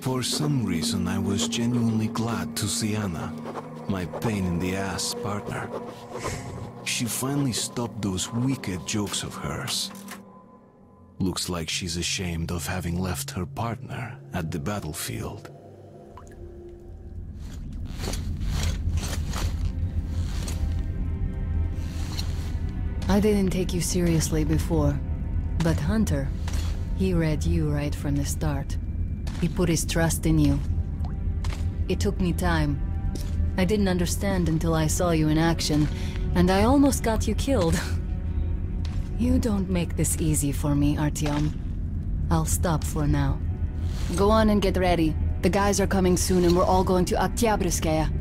For some reason, I was genuinely glad to see Anna, my pain-in-the-ass partner. She finally stopped those wicked jokes of hers. Looks like she's ashamed of having left her partner at the battlefield. I didn't take you seriously before, but Hunter, he read you right from the start. He put his trust in you. It took me time. I didn't understand until I saw you in action, and I almost got you killed. You don't make this easy for me, Artyom. I'll stop for now. Go on and get ready. The guys are coming soon and we're all going to Aktyabriskaya.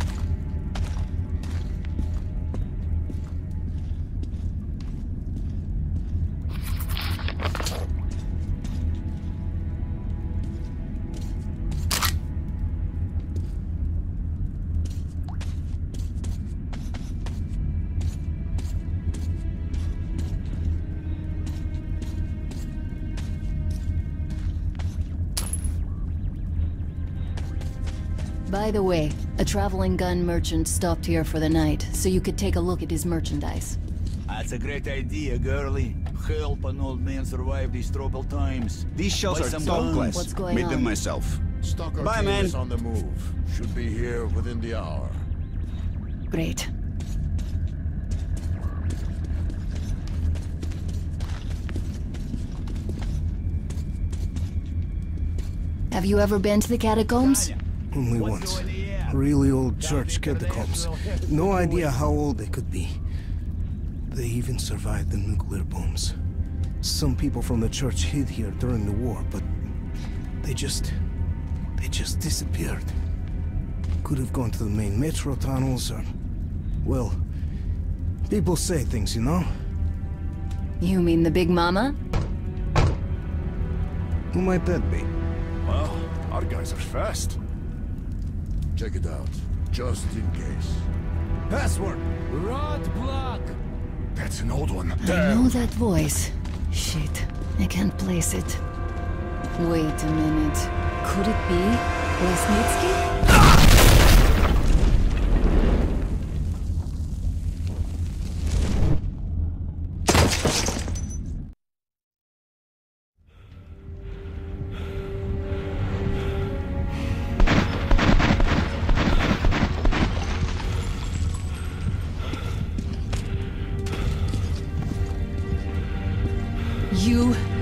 By the way, a traveling gun merchant stopped here for the night, so you could take a look at his merchandise. That's a great idea, girlie. Help an old man survive these troubled times. These shells are top class. What's going on? Made them myself. Stock our team is on the move. Should be here within the hour. Great. Have you ever been to the catacombs? Only once. Really old church catacombs. No idea how old they could be. They even survived the nuclear bombs. Some people from the church hid here during the war, but they just disappeared. Could have gone to the main metro tunnels or... well, people say things, you know? You mean the Big Mama? Who might that be? Well, our guys are fast. Check it out, just in case. Password! Roadblock! That's an old one. Damn. I know that voice. Shit, I can't place it. Wait a minute. Could it be Woznietski?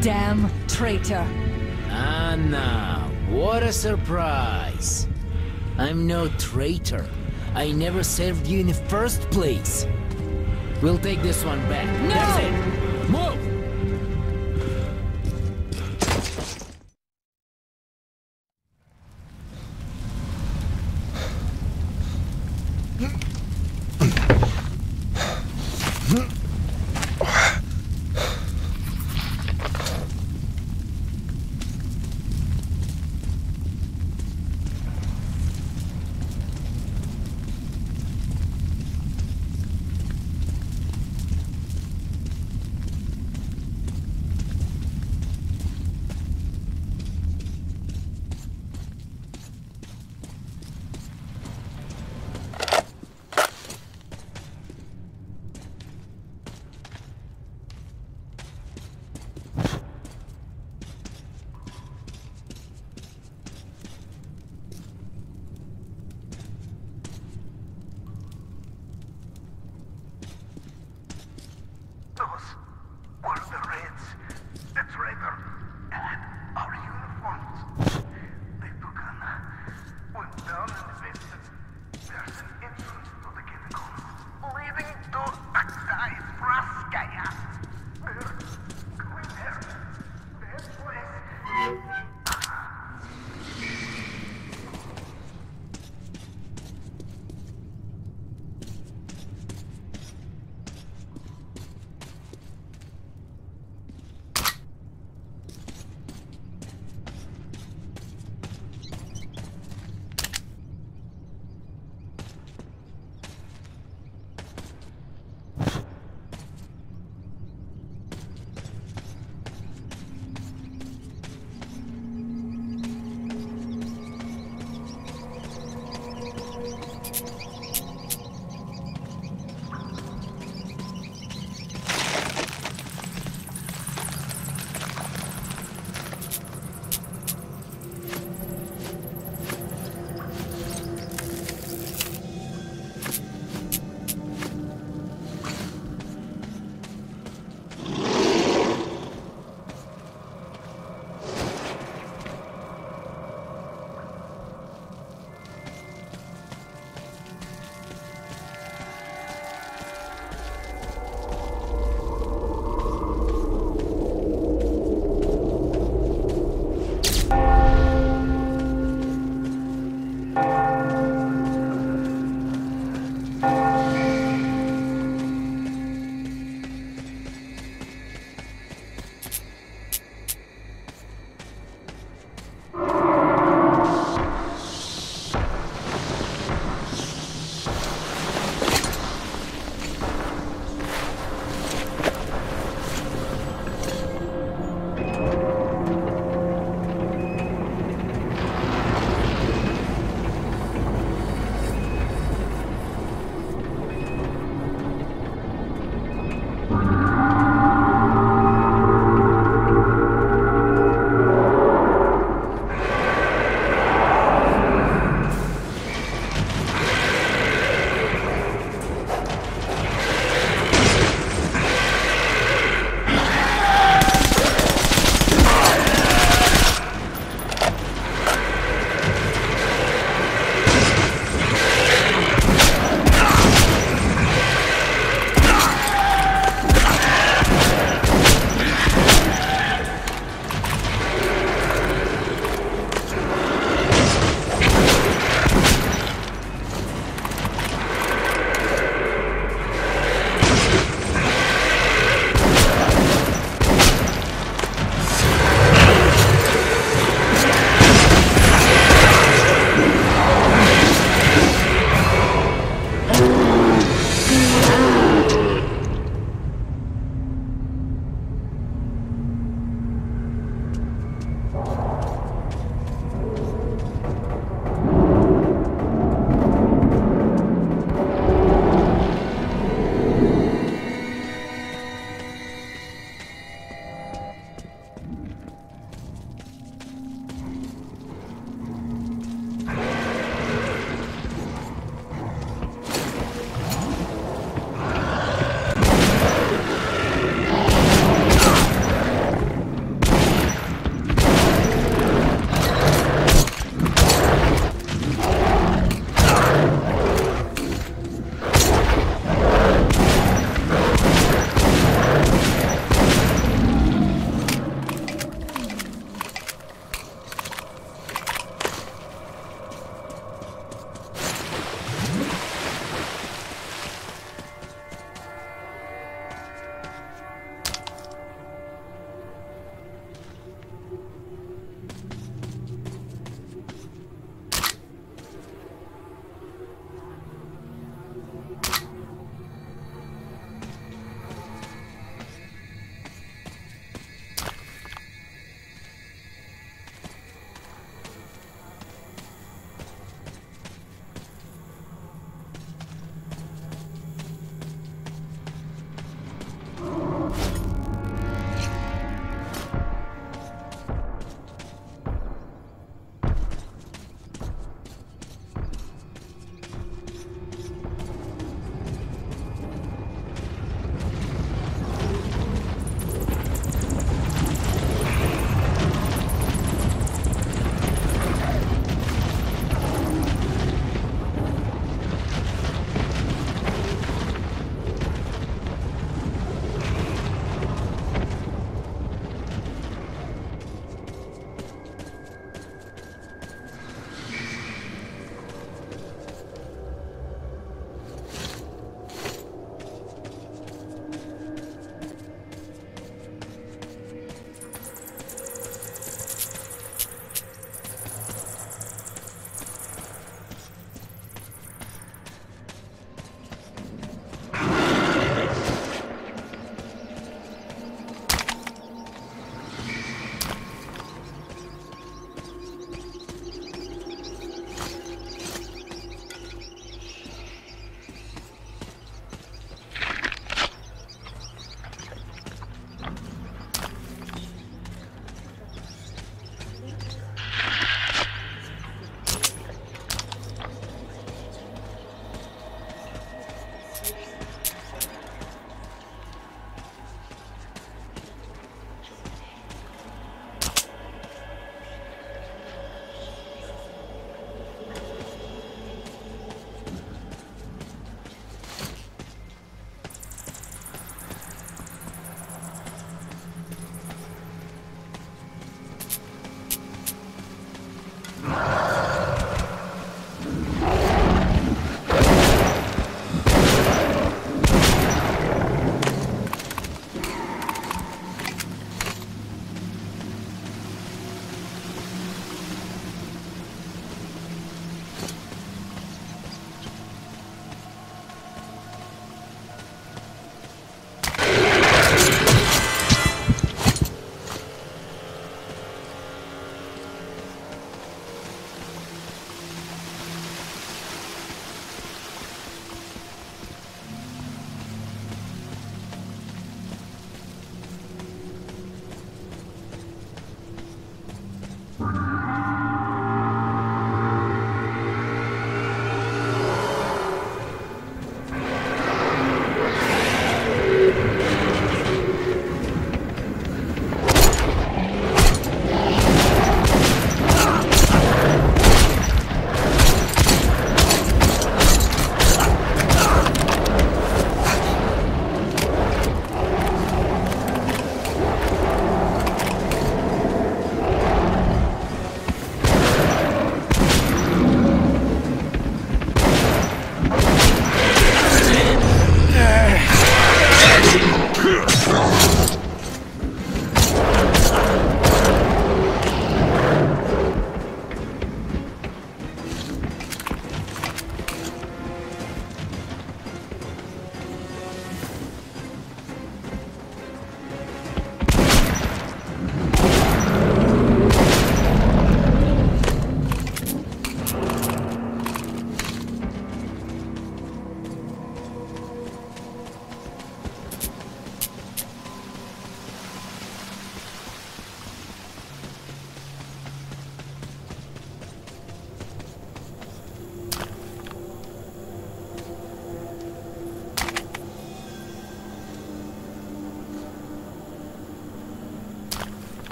Damn traitor. Anna, what a surprise. I'm no traitor. I never served you in the first place. We'll take this one back. No! That's it. Move!